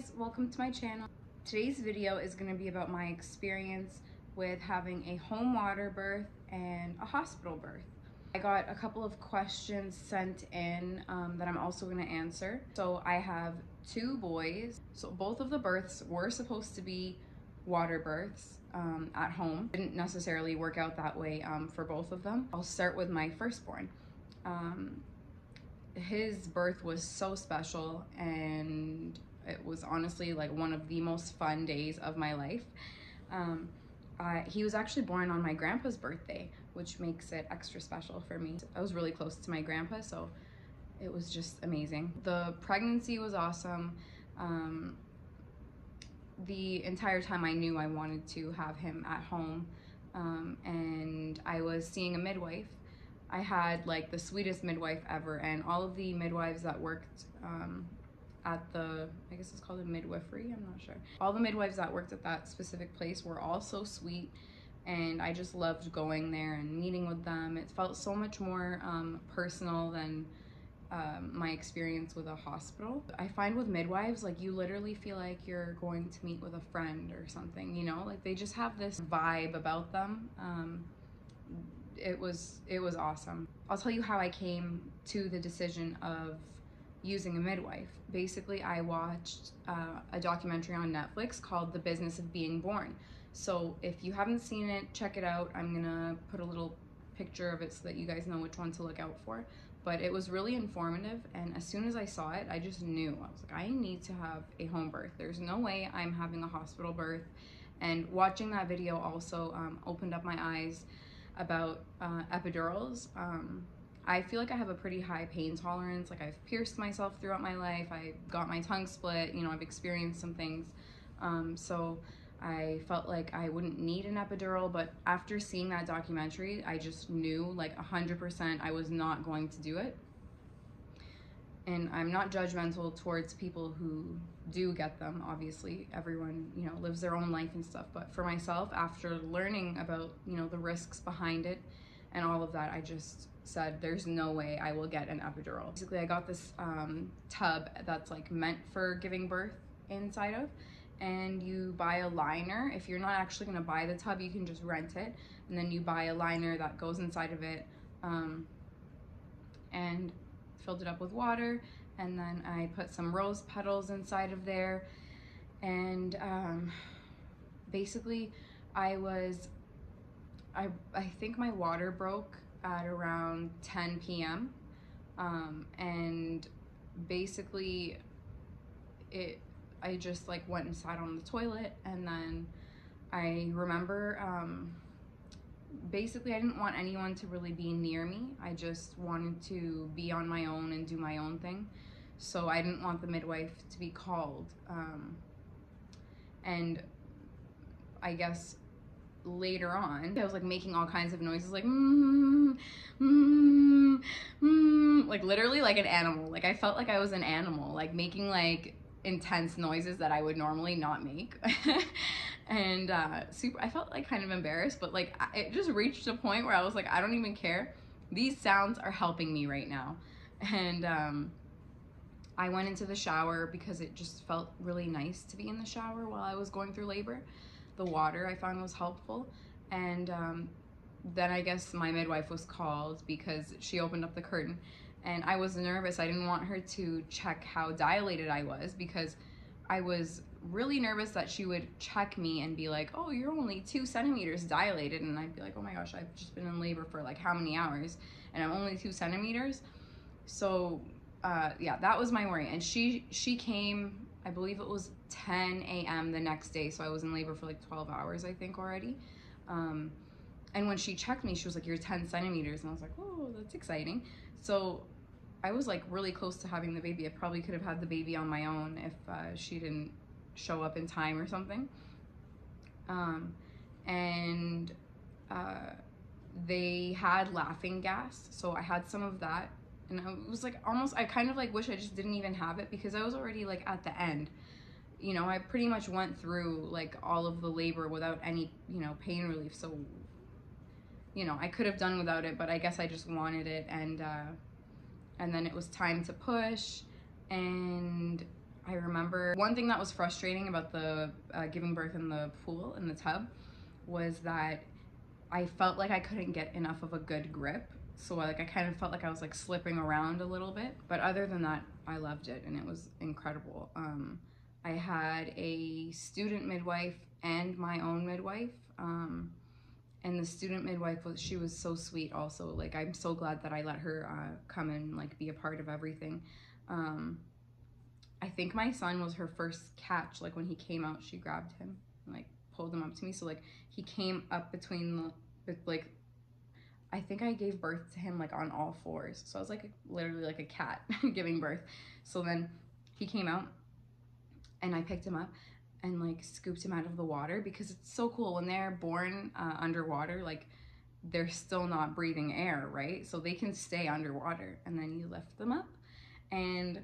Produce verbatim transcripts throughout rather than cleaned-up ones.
guys, welcome to my channel. Today's video is going to be about my experience with having a home water birth and a hospital birth. I got a couple of questions sent in um, that I'm also going to answer. So I have two boys. So both of the births were supposed to be water births um, at home. Didn't necessarily work out that way um, for both of them. I'll start with my firstborn. Um, his birth was so special, and it was honestly like one of the most fun days of my life. Um, uh, he was actually born on my grandpa's birthday, which makes it extra special for me. I was really close to my grandpa, so it was just amazing. The pregnancy was awesome. Um, the entire time I knew I wanted to have him at home, um, and I was seeing a midwife. I had like the sweetest midwife ever, and all of the midwives that worked um, at the, I guess it's called a midwifery, I'm not sure. All the midwives that worked at that specific place were all so sweet, and I just loved going there and meeting with them. It felt so much more um, personal than um, my experience with a hospital. I find with midwives, like you literally feel like you're going to meet with a friend or something, you know? Like they just have this vibe about them. Um, It was it was awesome. I'll tell you how I came to the decision of using a midwife. Basically, I watched uh, a documentary on Netflix called The Business of Being Born. So if you haven't seen it, check it out. I'm gonna put a little picture of it so that you guys know which one to look out for. But it was really informative, and as soon as I saw it, I just knew. I was like, I need to have a home birth. There's no way I'm having a hospital birth. And watching that video also um, opened up my eyes about uh, epidurals. Um, I feel like I have a pretty high pain tolerance. Like I've pierced myself throughout my life. I got my tongue split, you know, I've experienced some things. Um, so I felt like I wouldn't need an epidural, but after seeing that documentary, I just knew like one hundred percent I was not going to do it. And I'm not judgmental towards people who do get them. Obviously, everyone, you know, lives their own life and stuff. But for myself, after learning about, you know, the risks behind it and all of that, I just said, there's no way I will get an epidural. Basically, I got this um, tub that's like meant for giving birth inside of, and you buy a liner. If you're not actually gonna buy the tub, you can just rent it. And then you buy a liner that goes inside of it. Um, and filled it up with water, and then I put some rose petals inside of there, and um, basically I was I, I think my water broke at around ten p m um, and basically it I just like went and sat on the toilet, and then I remember um, basically I didn't want anyone to really be near me. I just wanted to be on my own and do my own thing. So I didn't want the midwife to be called. Um, and I guess later on, I was like making all kinds of noises like, mm, mm, mm, like literally like an animal. Like I felt like I was an animal, like making like intense noises that I would normally not make. And uh, super, I felt like kind of embarrassed, but like it just reached a point where I was like, I don't even care. These sounds are helping me right now. And um, I went into the shower because it just felt really nice to be in the shower while I was going through labor. The water I found was helpful. And um, then I guess my midwife was called because she opened up the curtain, and I was nervous. I didn't want her to check how dilated I was because I was really nervous that she would check me and be like, oh, you're only two centimeters dilated, and I'd be like, oh my gosh, I've just been in labor for like how many hours and I'm only two centimeters. So uh, yeah, that was my worry. And she she came, I believe it was ten a m the next day, so I was in labor for like twelve hours I think already. Um, and when she checked me, she was like, you're ten centimeters, and I was like, oh, that's exciting. So I was like really close to having the baby. I probably could have had the baby on my own if uh, she didn't show up in time or something. Um, and uh, they had laughing gas, so I had some of that, and I was like almost, I kind of like wish I just didn't even have it because I was already like at the end. You know, I pretty much went through like all of the labor without any, you know, pain relief. So, you know, I could have done without it, but I guess I just wanted it. And, uh, and then it was time to push, and I remember one thing that was frustrating about the uh, giving birth in the pool, in the tub, was that I felt like I couldn't get enough of a good grip. So like I kind of felt like I was like slipping around a little bit, but other than that, I loved it and it was incredible. Um, I had a student midwife and my own midwife, um, and the student midwife was she was so sweet. Also, like I'm so glad that I let her uh, come and like be a part of everything. Um, I think my son was her first catch. Like when he came out, she grabbed him and like pulled him up to me. So like he came up between the like. I think I gave birth to him like on all fours. So I was like a, literally like a cat giving birth. So then he came out and I picked him up and like scooped him out of the water, because it's so cool when they're born uh, underwater, like they're still not breathing air, right? So they can stay underwater, and then you lift them up. And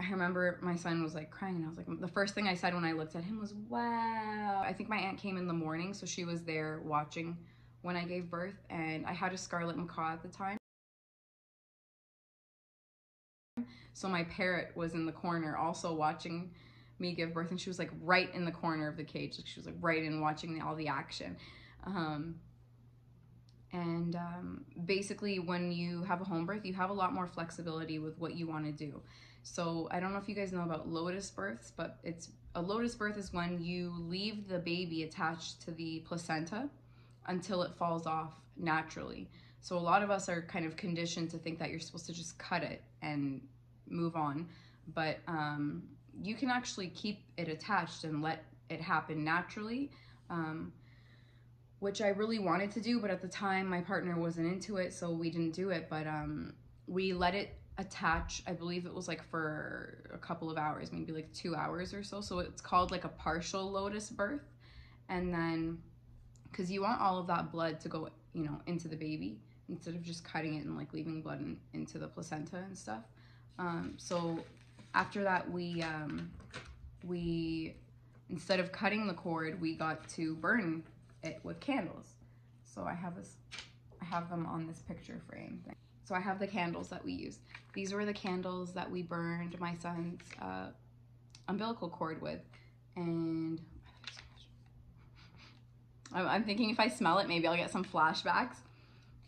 I remember my son was like crying, and I was like, the first thing I said when I looked at him was, wow. I think my aunt came in the morning, so she was there watching when I gave birth, and I had a scarlet macaw at the time. So my parrot was in the corner also watching me give birth, and she was like right in the corner of the cage. Like she was like right in watching the, all the action. Um, and um, basically when you have a home birth, you have a lot more flexibility with what you want to do. So I don't know if you guys know about lotus births, but it's a lotus birth is when you leave the baby attached to the placenta until it falls off naturally. So a lot of us are kind of conditioned to think that you're supposed to just cut it and move on, but um, you can actually keep it attached and let it happen naturally, um, which I really wanted to do, but at the time my partner wasn't into it, so we didn't do it, but um, we let it attach. I believe it was like for a couple of hours, maybe like two hours or so. So it's called like a partial lotus birth. And then, because you want all of that blood to go, you know, into the baby instead of just cutting it and like leaving blood in, into the placenta and stuff. Um, so after that, we um, we instead of cutting the cord, we got to burn it with candles. So I have this, I have them on this picture frame thing. So I have the candles that we used. These were the candles that we burned my son's uh, umbilical cord with, and. I'm thinking if I smell it, maybe I'll get some flashbacks.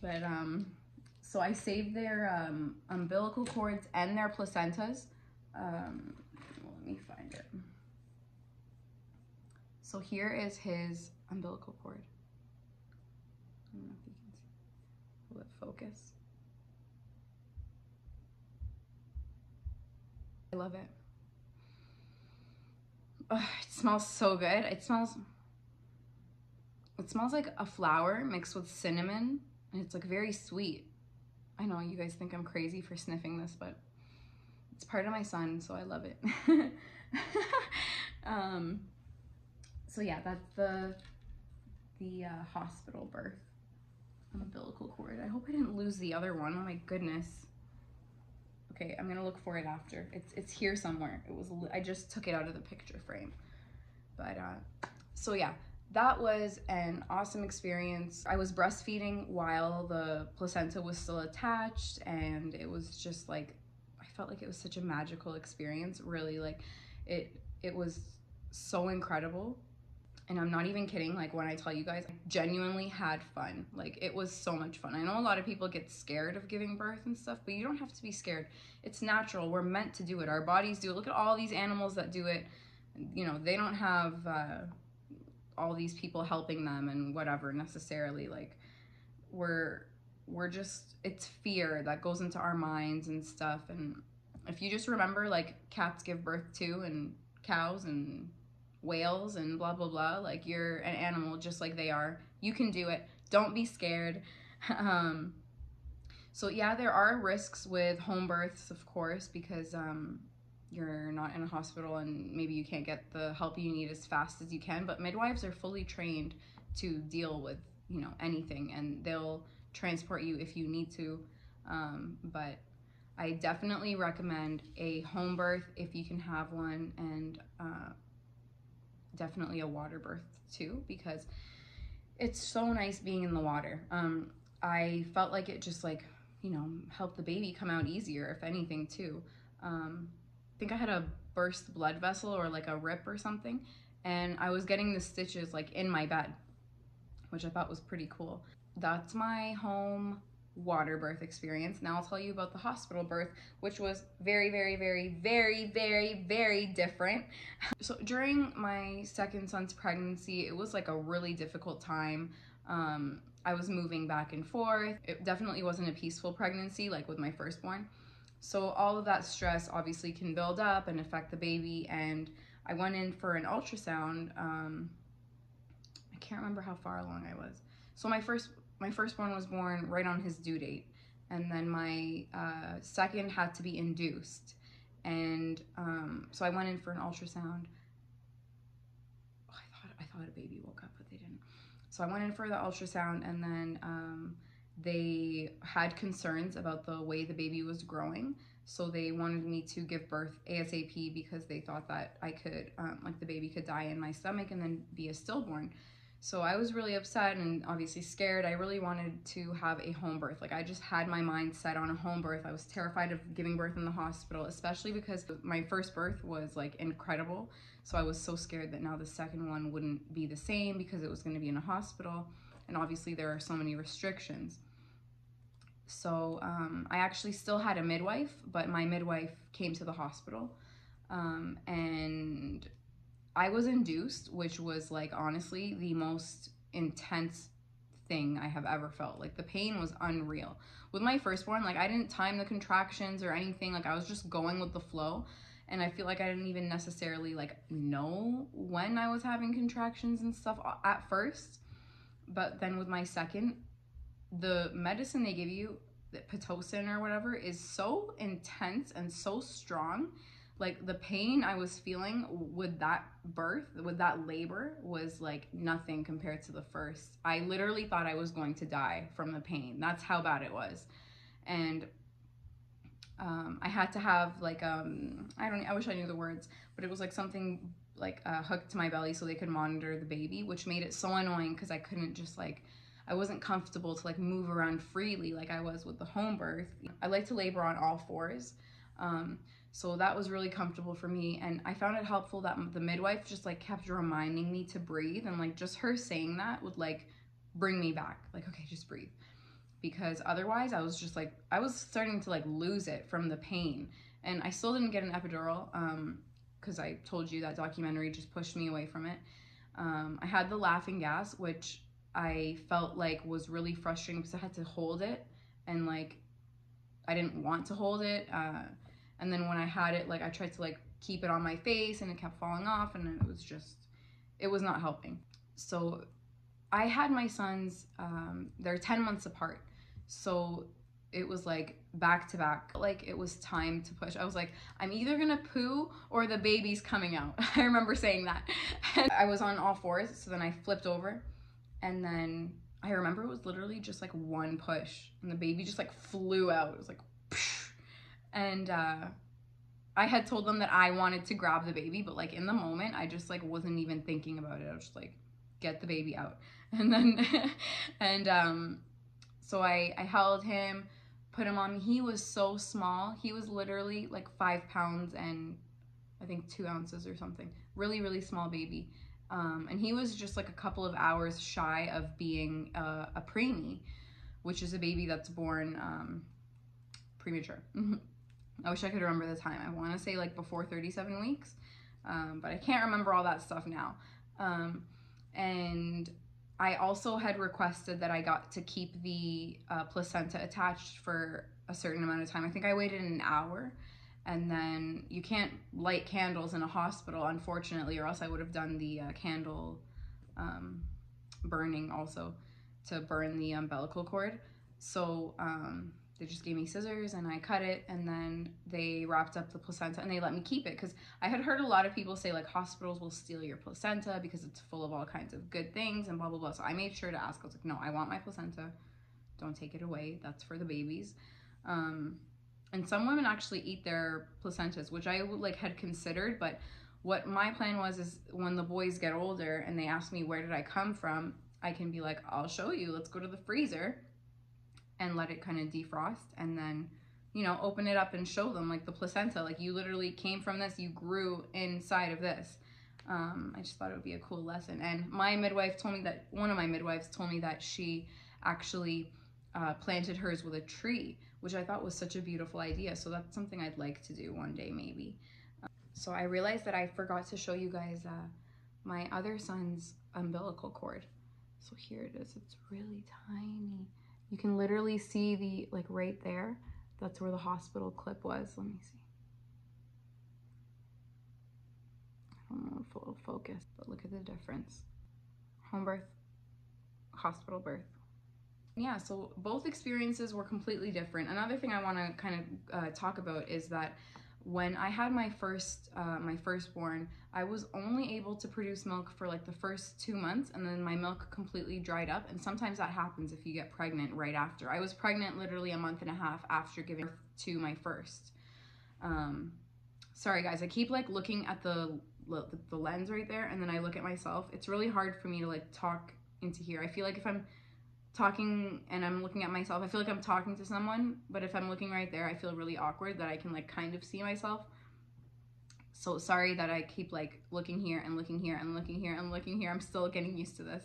But, um, so I saved their um, umbilical cords and their placentas. Um, well, let me find it. So here is his umbilical cord. I don't know if you can see. Will it focus? I love it. Ugh, it smells so good. It smells... It smells like a flower mixed with cinnamon, and it's like very sweet. I know you guys think I'm crazy for sniffing this, but it's part of my son, so I love it. um, so yeah, that's the the uh, hospital birth umbilical cord. I hope I didn't lose the other one. Oh my goodness. Okay, I'm gonna look for it after. It's it's here somewhere. It was I just took it out of the picture frame, but uh, so yeah. That was an awesome experience. I was breastfeeding while the placenta was still attached, and it was just like, I felt like it was such a magical experience, really. Like it it was so incredible, and I'm not even kidding. Like when I tell you guys, I genuinely had fun. Like it was so much fun. I know a lot of people get scared of giving birth and stuff, but you don't have to be scared. It's natural. We're meant to do it. Our bodies do it. Look at all these animals that do it. You know, they don't have... Uh, all these people helping them and whatever necessarily. Like we're we're just, it's fear that goes into our minds and stuff. And if you just remember, like, cats give birth too, and cows and whales and blah blah blah. Like you're an animal just like they are. You can do it. Don't be scared. um so yeah, there are risks with home births, of course, because um you're not in a hospital and maybe you can't get the help you need as fast as you can, but midwives are fully trained to deal with, you know, anything, and they'll transport you if you need to. Um, but I definitely recommend a home birth if you can have one, and uh, definitely a water birth too, because it's so nice being in the water. Um, I felt like it just like, you know, helped the baby come out easier, if anything too. Um, I think I had a burst blood vessel or like a rip or something, and I was getting the stitches like in my bed, which I thought was pretty cool. That's my home water birth experience. Now I'll tell you about the hospital birth, which was very, very, very, very, very, very different. So during my second son's pregnancy, it was like a really difficult time. Um, I was moving back and forth. It definitely wasn't a peaceful pregnancy like with my firstborn. So all of that stress obviously can build up and affect the baby. And I went in for an ultrasound. Um, I can't remember how far along I was. So my first my firstborn was born right on his due date. And then my uh, second had to be induced. And um, so I went in for an ultrasound. Oh, I thought, I thought a baby woke up, but they didn't. So I went in for the ultrasound, and then um, they had concerns about the way the baby was growing. So they wanted me to give birth ASAP because they thought that I could, um, like the baby could die in my stomach and then be a stillborn. So I was really upset and obviously scared. I really wanted to have a home birth. Like I just had my mind set on a home birth. I was terrified of giving birth in the hospital, especially because my first birth was like incredible. So I was so scared that now the second one wouldn't be the same because it was going to be in a hospital. And obviously there are so many restrictions. So um, I actually still had a midwife, but my midwife came to the hospital um, and I was induced, which was like honestly the most intense thing I have ever felt. Like the pain was unreal. With my firstborn, like I didn't time the contractions or anything. Like I was just going with the flow, and I feel like I didn't even necessarily like know when I was having contractions and stuff at first. But then with my second, the medicine they give you, the Pitocin or whatever, is so intense and so strong. Like the pain I was feeling with that birth, with that labor, was like nothing compared to the first. I literally thought I was going to die from the pain. That's how bad it was. And um, I had to have like, um, I don't, I wish I knew the words, but it was like something like uh, hooked to my belly so they could monitor the baby, which made it so annoying because I couldn't just like, I wasn't comfortable to like move around freely like I was with the home birth. I like to labor on all fours. Um, So that was really comfortable for me, and I found it helpful that the midwife just like kept reminding me to breathe, and like just her saying that would like bring me back, like, okay, just breathe, because otherwise I was just like, I was starting to like lose it from the pain. And I still didn't get an epidural um, because I told you that documentary just pushed me away from it. Um, I had the laughing gas, which I felt like was really frustrating because I had to hold it, and like I didn't want to hold it. Uh, And then when I had it, like I tried to like keep it on my face and it kept falling off, and it was just, it was not helping. So I had my sons, um, they're ten months apart. So it was like back to back, like it was time to push. I was like, I'm either gonna poo or the baby's coming out. I remember saying that. And I was on all fours. So then I flipped over, and then I remember it was literally just like one push and the baby just like flew out. It was like, psh. And uh, I had told them that I wanted to grab the baby, but like in the moment, I just like wasn't even thinking about it. I was just like, get the baby out. And then, and um, so I, I held him, put him on me. He was so small. He was literally like five pounds and I think two ounces or something. Really, really small baby. Um, and he was just like a couple of hours shy of being uh, a preemie, which is a baby that's born um, premature. I wish I could remember the time. I want to say like before thirty-seven weeks, um, but I can't remember all that stuff now. Um, and I also had requested that I got to keep the uh, placenta attached for a certain amount of time. I think I waited an hour, and then you can't light candles in a hospital, unfortunately, or else I would have done the uh, candle um, burning also to burn the umbilical cord. So um, they just gave me scissors and I cut it, and then they wrapped up the placenta and they let me keep it, because I had heard a lot of people say like hospitals will steal your placenta because it's full of all kinds of good things and blah, blah, blah. So I made sure to ask. I was like, no, I want my placenta. Don't take it away. That's for the babies. Um, and some women actually eat their placentas, which I like had considered. But what my plan was is when the boys get older and they ask me, where did I come from? I can be like, I'll show you. Let's go to the freezer and let it kind of defrost, and then you know, open it up and show them like the placenta, like you literally came from this, you grew inside of this. Um, I just thought it would be a cool lesson. And my midwife told me that, one of my midwives told me that she actually uh, planted hers with a tree, which I thought was such a beautiful idea. So that's something I'd like to do one day, maybe. Um, so I realized that I forgot to show you guys uh, my other son's umbilical cord. So here it is, it's really tiny. You can literally see the, like right there, that's where the hospital clip was. Let me see. I don't know if it'll focus, but look at the difference. Home birth, hospital birth. Yeah, so both experiences were completely different. Another thing I want to kind of uh, talk about is that when I had my first, uh, my firstborn, I was only able to produce milk for like the first two months and then my milk completely dried up. And sometimes that happens if you get pregnant right after. I was pregnant literally a month and a half after giving birth to my first. Um, sorry guys, I keep like looking at the, the lens right there and then I look at myself. It's really hard for me to like talk into here. I feel like if I'm talking and I'm looking at myself, I feel like I'm talking to someone, but if I'm looking right there, I feel really awkward that I can like kind of see myself. So sorry that I keep like looking here and looking here and looking here and looking here. I'm still getting used to this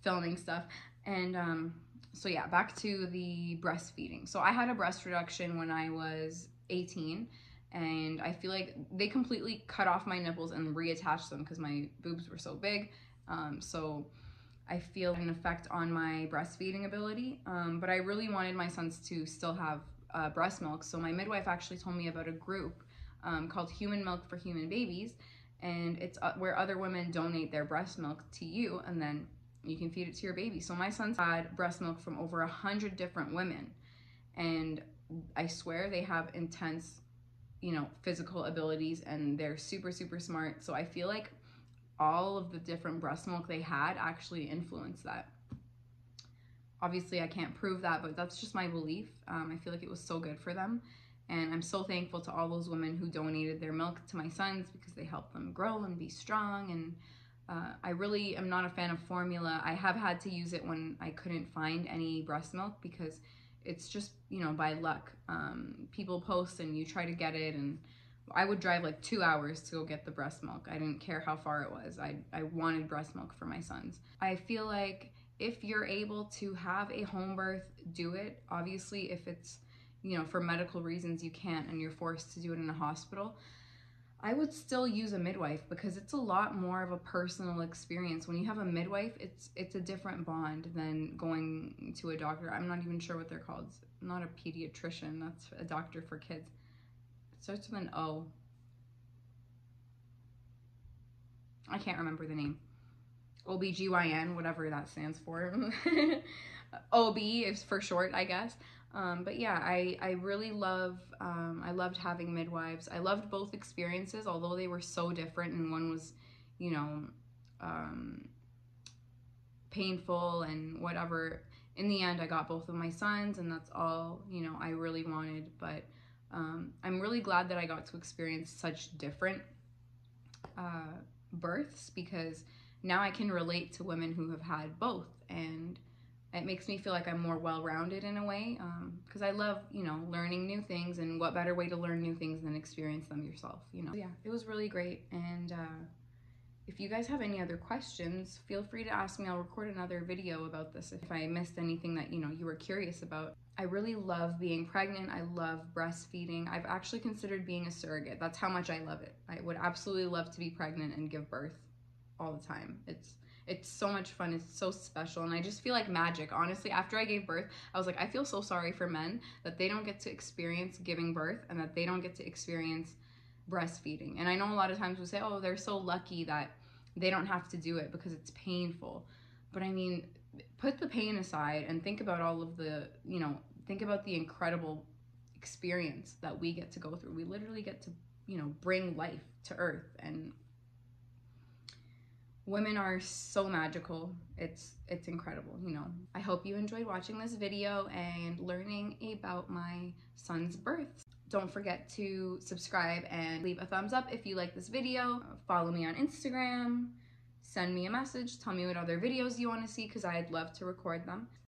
filming stuff. And um, so yeah, back to the breastfeeding. So I had a breast reduction when I was eighteen and I feel like they completely cut off my nipples and reattached them because my boobs were so big. Um, so I feel an effect on my breastfeeding ability, um, but I really wanted my sons to still have uh, breast milk. So my midwife actually told me about a group um, called Human Milk for Human Babies, and it's uh, where other women donate their breast milk to you and then you can feed it to your baby. So my sons had breast milk from over a hundred different women, and I swear they have intense, you know, physical abilities and they're super, super smart. So I feel like all of the different breast milk they had actually influenced that. Obviously, I can't prove that, but that's just my belief. Um, I feel like it was so good for them. And I'm so thankful to all those women who donated their milk to my sons because they helped them grow and be strong. And uh, I really am not a fan of formula. I have had to use it when I couldn't find any breast milk because it's just, you know, by luck. Um, people post and you try to get it, and I would drive like two hours to go get the breast milk. I didn't care how far it was. I, I wanted breast milk for my sons. I feel like if you're able to have a home birth, do it. Obviously, if it's, you know, for medical reasons you can't and you're forced to do it in a hospital, I would still use a midwife because it's a lot more of a personal experience. When you have a midwife, it's it's a different bond than going to a doctor. I'm not even sure what they're called. I'm not a pediatrician. That's a doctor for kids. Starts with an O. I can't remember the name. O B G Y N, whatever that stands for. O B is for short, I guess. Um, but yeah, I, I really love, um, I loved having midwives. I loved both experiences, although they were so different and one was, you know, um, painful and whatever. In the end, I got both of my sons and that's all, you know, I really wanted, but Um, I'm really glad that I got to experience such different uh, births because now I can relate to women who have had both, and it makes me feel like I'm more well-rounded in a way because um, I love, you know, learning new things, and what better way to learn new things than experience them yourself, you know. So yeah, it was really great, and uh, if you guys have any other questions, feel free to ask me. I'll record another video about this if I missed anything that, you know, you were curious about. I really love being pregnant. I love breastfeeding. I've actually considered being a surrogate. That's how much I love it. I would absolutely love to be pregnant and give birth all the time. It's it's so much fun. It's so special. And I just feel like magic. Honestly, after I gave birth, I was like, I feel so sorry for men that they don't get to experience giving birth and that they don't get to experience breastfeeding. And I know a lot of times we say, oh, they're so lucky that they don't have to do it because it's painful. But I mean, put the pain aside and think about all of the, you know, think about the incredible experience that we get to go through. We literally get to, you know, bring life to earth, and women are so magical. It's, it's incredible, you know. I hope you enjoyed watching this video and learning about my son's birth. Don't forget to subscribe and leave a thumbs up if you like this video. Follow me on Instagram. Send me a message. Tell me what other videos you want to see because I'd love to record them.